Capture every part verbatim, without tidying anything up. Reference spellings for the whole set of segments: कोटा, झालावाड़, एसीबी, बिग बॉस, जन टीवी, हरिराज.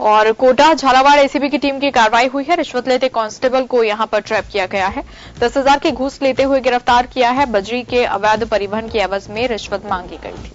और कोटा झालावाड़ एसीबी की टीम की कार्रवाई हुई है। रिश्वत लेते कांस्टेबल को यहां पर ट्रैप किया गया है। दस हजार के घूस लेते हुए गिरफ्तार किया है। बजरी के अवैध परिवहन की एवज में रिश्वत मांगी गई थी।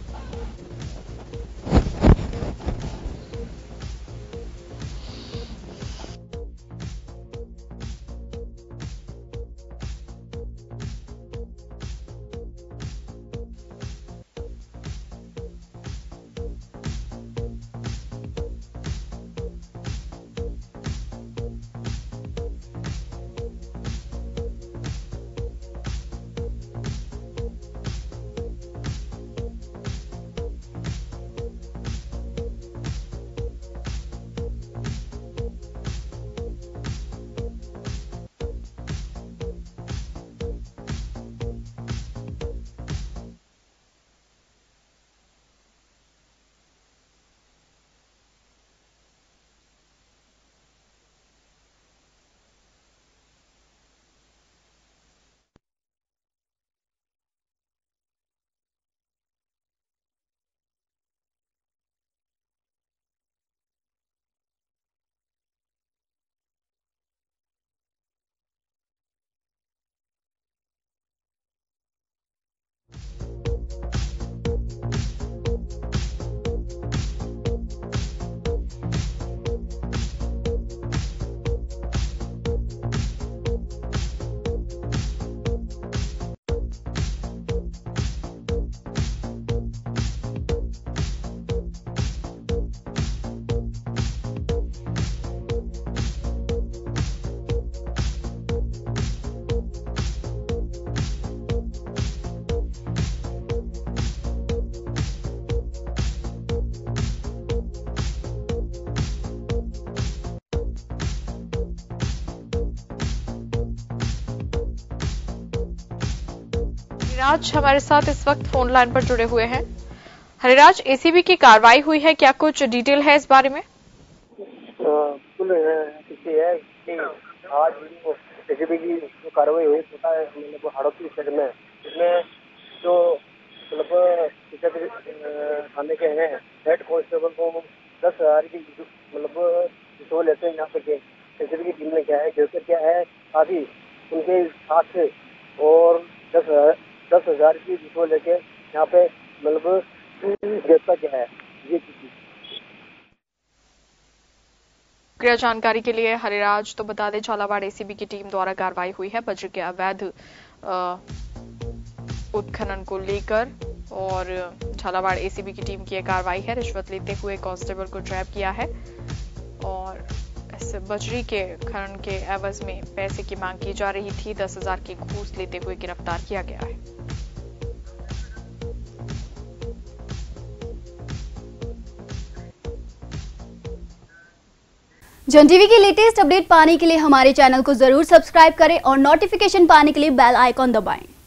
हरिराज हमारे साथ इस वक्त फोन लाइन पर जुड़े हुए हैं। हरिराज, एसीबी की कार्रवाई हुई है, क्या कुछ डिटेल है इस बारे में? बिल्कुल है कि आज एसीबी की जो कार्रवाई हुई पता है मतलब हड़प्पी सेक्टर में, इसमें जो मतलब थाने के हैं हेड कांस्टेबल को दस हजार की मतलब जो लेते हैं यहाँ पर एसीबी की टीम ने क्या है गिरफ्तार किया है। काफी उनके साथ से और दस हजार दस हजार की जिसको लेके यहाँ पे मतलब गिरफ्तार किया है। ये क्रिया जानकारी के लिए हरिराज। तो बता दें झालावाड़ एसीबी की टीम द्वारा कार्रवाई हुई है बज्र के अवैध उत्खनन को लेकर और झालावाड़ एसीबी की टीम की यह कार्रवाई है। रिश्वत लेते हुए कांस्टेबल को ट्रैप किया है और बजरी के खनन के एवज में पैसे की मांग की जा रही थी। दस हजार की घूस लेते हुए गिरफ्तार किया गया है। जन टीवी की लेटेस्ट अपडेट पाने के लिए हमारे चैनल को जरूर सब्सक्राइब करें और नोटिफिकेशन पाने के लिए बेल आइकॉन दबाएं।